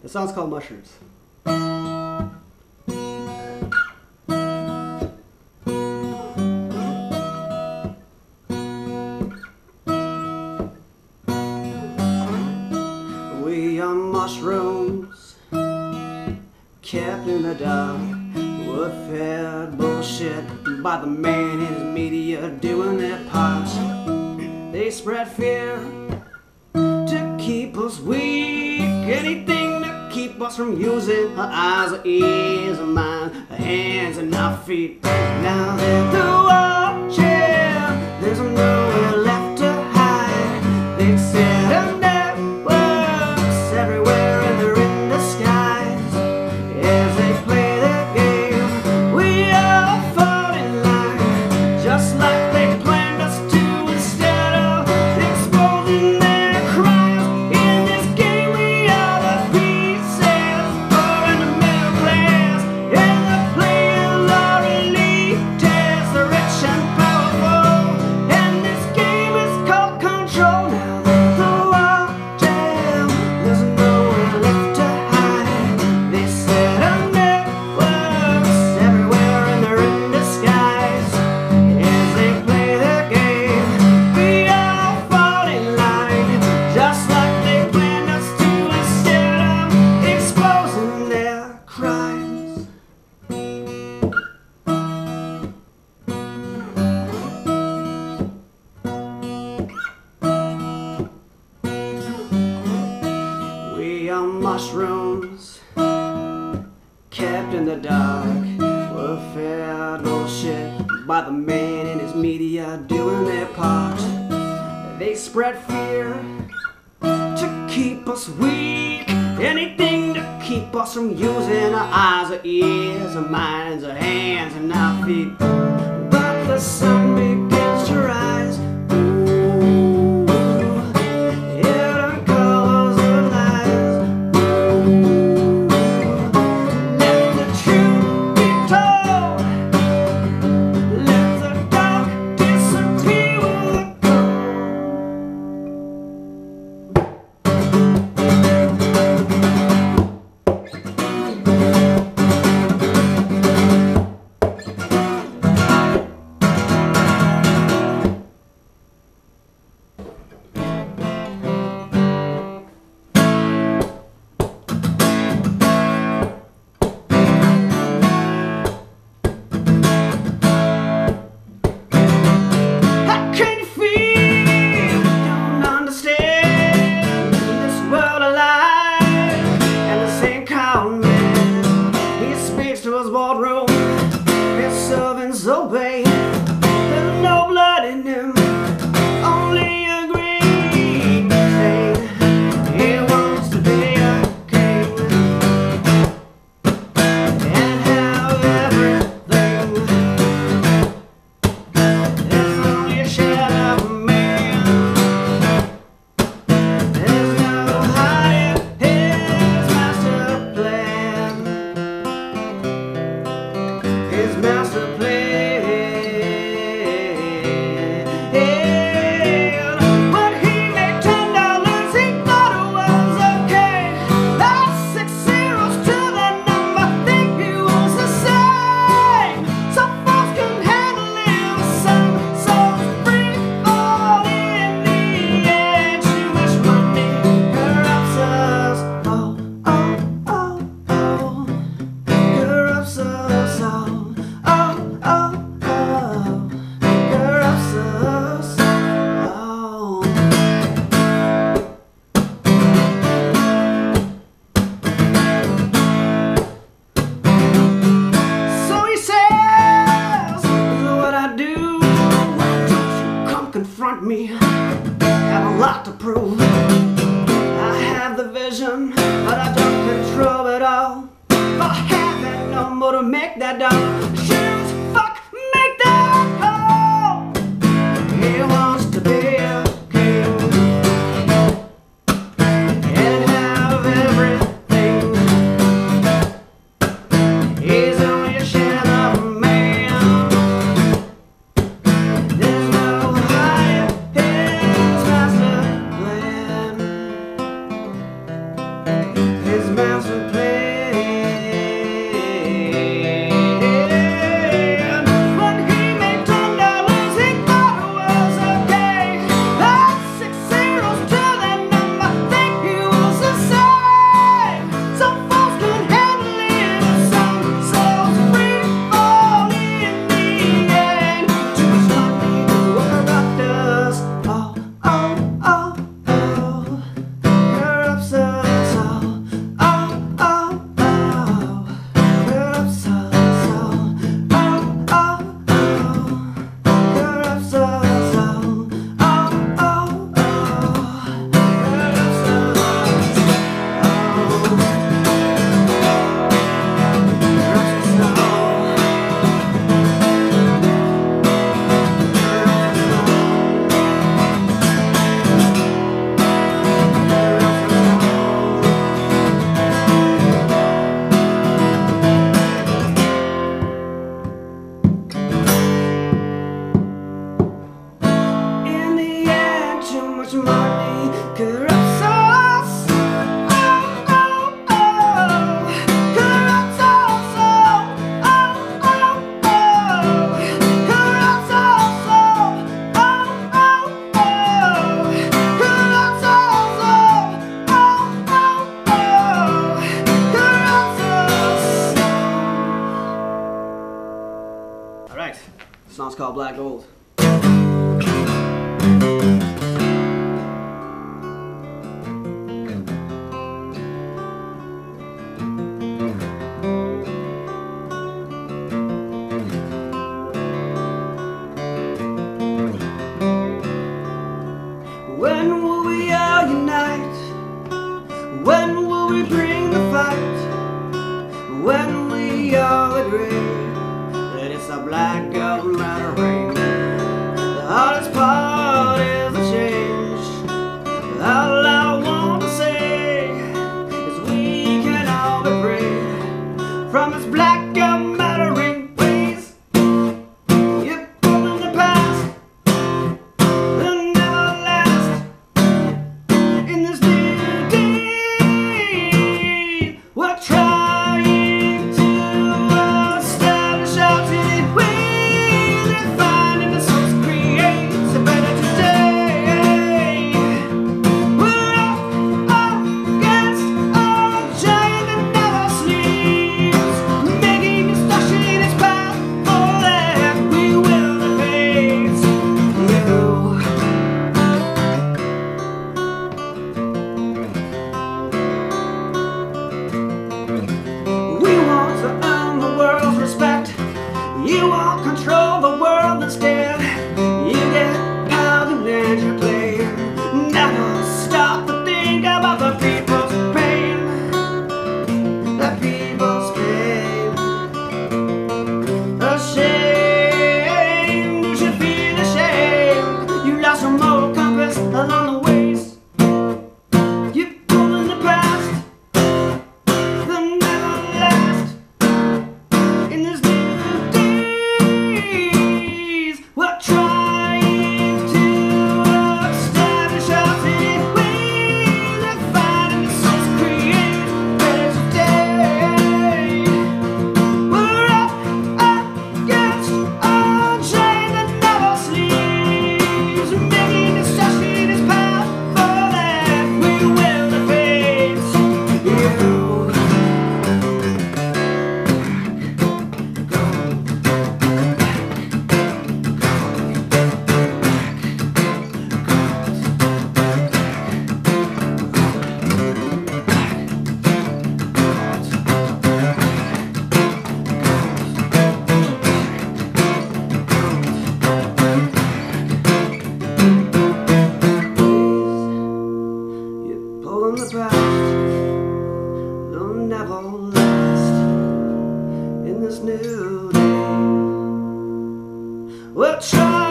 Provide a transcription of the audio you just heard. The song's called Mushrooms. We are mushrooms, kept in the dark. We're fed bullshit by the man and his media doing their part. They spread fear to keep us weak. Anything to keep us from using our eyes, our ears, our minds, our hands, and our feet. Now they're through our chair. There's nowhere left to hide. They set up networks everywhere and they're in disguise. As they play their game, we all fall in line, just like they planned us to. Instead of exposing their crimes, in this game we are the pieces for in the middle class. And the players are elitists, the rich and powerful, and this game is called control. Now they're through our jam, there's nowhere left to hide. They set up networks everywhere and they're in disguise. As they play their game, we all fall in line, just like they planned us to. Instead of exposing their crimes, we are mushrooms, kept in the dark. We're fed bullshit by the man and his media doing their part. They spread fear to keep us weak. Anything to keep us from using our eyes, our ears, our minds, our hands, and our feet. But the sun begins to rise. Obey. There's no blood in him, only a green stain. He wants to be a king and have everything. There's only a shadow of a man. There's no hiding his master plan. His master plan. Confront me, I have a lot to prove. I have the vision, but I don't control it all. I have that number to make that dollar. Choose, fuck, make that call. He wants to be a king and have everything. He's only a shadow of a man. His mouth. sounds of pain. One human thunder losing 4 hours a day. Add 6 zeros to that number, think he was the same. Some folks can handle it, some souls free fall in the end. Too much love to worry about us. Oh, corrupts us. Money corrupts us. Corrupts us. Corrupts us. Corrupts us. Corrupts us. All right, the song's called Black Gold. When will we all unite? When will we bring the fight? When we all agree that it's a black gold and a rain. The hardest part is the change. All I want to say is we can all be free from this black gold and a rain. Please, you're from the past. You all control the world instead. You get pounded and you play. Never stop to think about the people's pain. The people's pain. Ashamed, you should feel ashamed. You lost your moral compass along the way. The past will never last in this new day. We'll try.